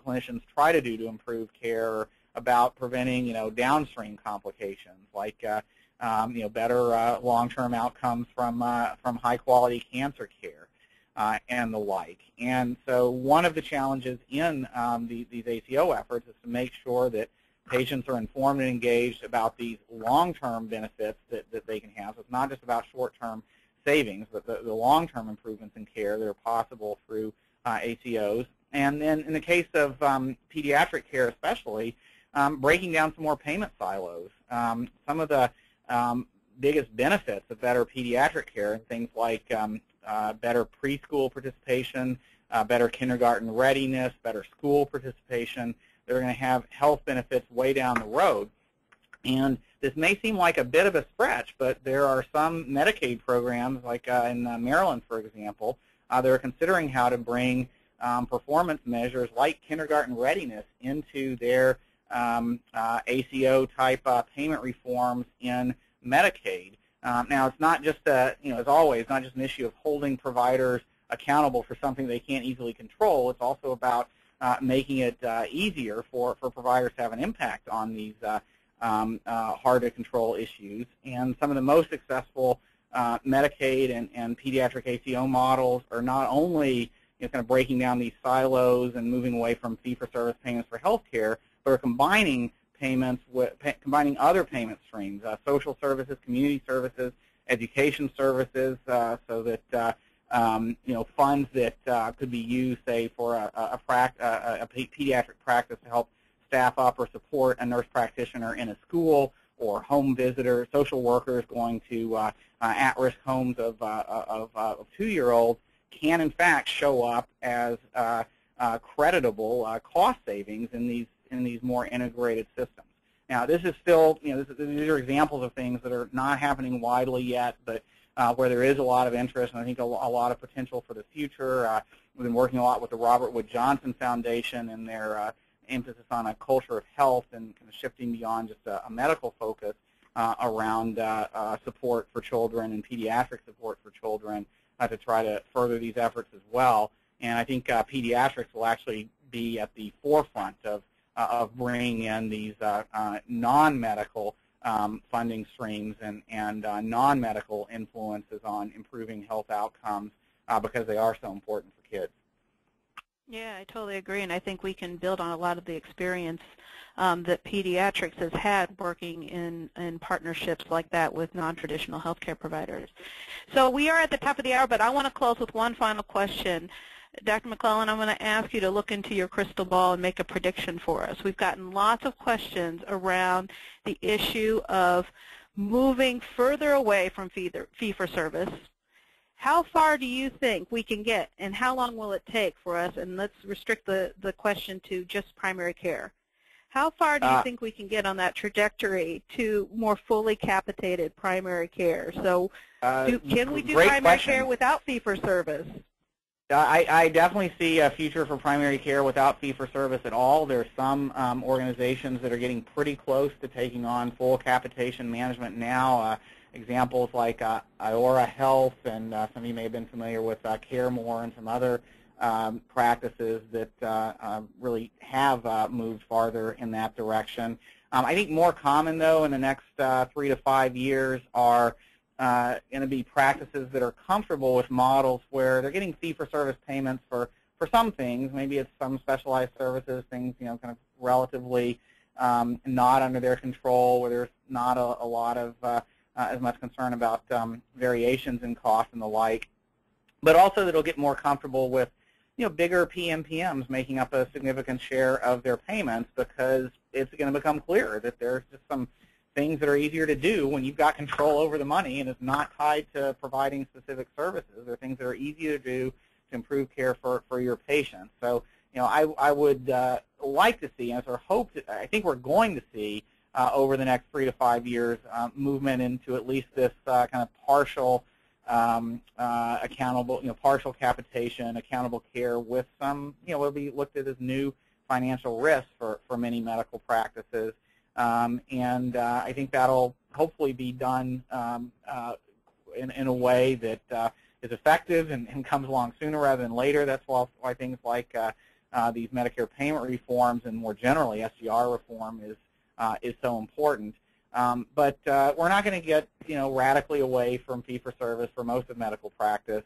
clinicians try to do to improve care are about preventing, downstream complications, like better long-term outcomes from high-quality cancer care and the like. And so one of the challenges in these ACO efforts is to make sure that patients are informed and engaged about these long-term benefits that they can have. So it's not just about short-term savings, but the long-term improvements in care that are possible through ACOs. And then in the case of pediatric care especially, breaking down some more payment silos. Some of the biggest benefits of better pediatric care and things like better preschool participation, better kindergarten readiness, better school participation, they're going to have health benefits way down the road. And this may seem like a bit of a stretch, but there are some Medicaid programs, like in Maryland, for example, that are considering how to bring performance measures like kindergarten readiness into their ACO-type payment reforms in Medicaid. Now, it's not just, as always, not just an issue of holding providers accountable for something they can't easily control. It's also about making it easier for providers to have an impact on these hard-to-control issues. And some of the most successful Medicaid and pediatric ACO models are not only kind of breaking down these silos and moving away from fee-for-service payments for healthcare, but are combining payments with combining other payment streams, social services, community services, education services, so that funds that could be used, say, for a pediatric practice to help staff up or support a nurse practitioner in a school, or home visitors, social workers going to at-risk homes of 2-year-olds, can in fact show up as creditable cost savings in these more integrated systems. Now, this is still these are examples of things that are not happening widely yet, but where there is a lot of interest, and I think a lot of potential for the future. We've been working a lot with the Robert Wood Johnson Foundation and their emphasis on a culture of health and kind of shifting beyond just a medical focus around support for children and pediatric support for children to try to further these efforts as well. And I think pediatrics will actually be at the forefront of bringing in these non-medical funding streams and non-medical influences on improving health outcomes because they are so important for kids. Yeah, I totally agree, and I think we can build on a lot of the experience that pediatrics has had working in partnerships like that with non-traditional healthcare providers. So we are at the top of the hour, but I want to close with one final question. Dr. McClellan, I'm going to ask you to look into your crystal ball and make a prediction for us. We've gotten lots of questions around the issue of moving further away from fee-for-service. How far do you think we can get, and how long will it take for us? And let's restrict the question to just primary care. How far do you think we can get on that trajectory to more fully capitated primary care? So can we do primary care without fee-for-service? I definitely see a future for primary care without fee-for-service at all. There are some organizations that are getting pretty close to taking on full capitation management now. Examples like Iora Health, and some of you may have been familiar with CareMore and some other practices that really have moved farther in that direction. I think more common, though, in the next 3 to 5 years are going to be practices that are comfortable with models where they're getting fee-for-service payments for some things. Maybe it's some specialized services, things, you know, kind of relatively not under their control, where there's not a lot of as much concern about variations in cost and the like, but also that it'll get more comfortable with, you know, bigger PMPMs making up a significant share of their payments, because it's going to become clear that there's just some things that are easier to do when you've got control over the money and it's not tied to providing specific services. There are things that are easier to do to improve care for your patients. So, you know, I would like to see, and sort of hope that, I think we're going to see over the next 3 to 5 years, movement into at least this kind of partial accountable, you know, partial capitation, accountable care with some, you know, will be looked at as new financial risks for many medical practices. And I think that'll hopefully be done in a way that is effective and comes along sooner rather than later. That's why things like these Medicare payment reforms and more generally SGR reform is so important. But we're not going to get, you know, radically away from fee-for-service for most of medical practice.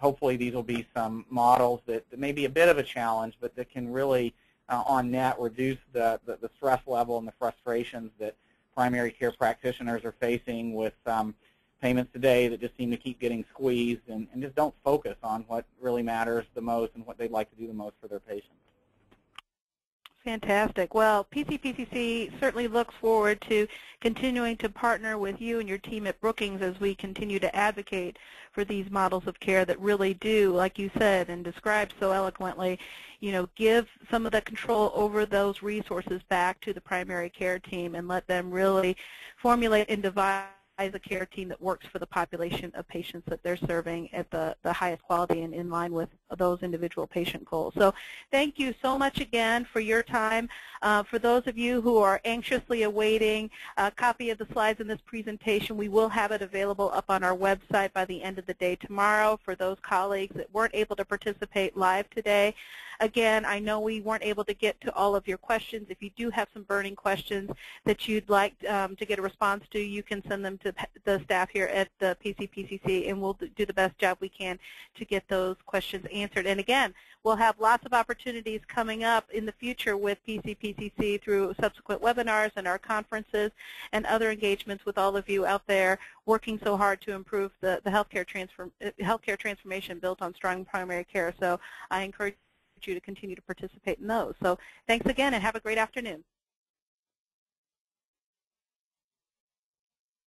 Hopefully these will be some models that may be a bit of a challenge, but that can really, on net, reduce the stress level and the frustrations that primary care practitioners are facing with payments today that just seem to keep getting squeezed and just don't focus on what really matters the most and what they'd like to do the most for their patients. Fantastic. Well, PCPCC certainly looks forward to continuing to partner with you and your team at Brookings as we continue to advocate for these models of care that really do, like you said and described so eloquently, you know, give some of the control over those resources back to the primary care team and let them really formulate and devise a care team that works for the population of patients that they're serving at the highest quality and in line with those individual patient goals. So thank you so much again for your time. For those of you who are anxiously awaiting a copy of the slides in this presentation, we will have it available up on our website by the end of the day tomorrow. For those colleagues that weren't able to participate live today, again, I know we weren't able to get to all of your questions. If you do have some burning questions that you'd like to get a response to, you can send them to the staff here at the PCPCC, and we'll do the best job we can to get those questions answered. And again, we'll have lots of opportunities coming up in the future with PCPCC through subsequent webinars and our conferences and other engagements with all of you out there working so hard to improve the healthcare transformation built on strong primary care. So I encourage you to continue to participate in those. So thanks again, and have a great afternoon.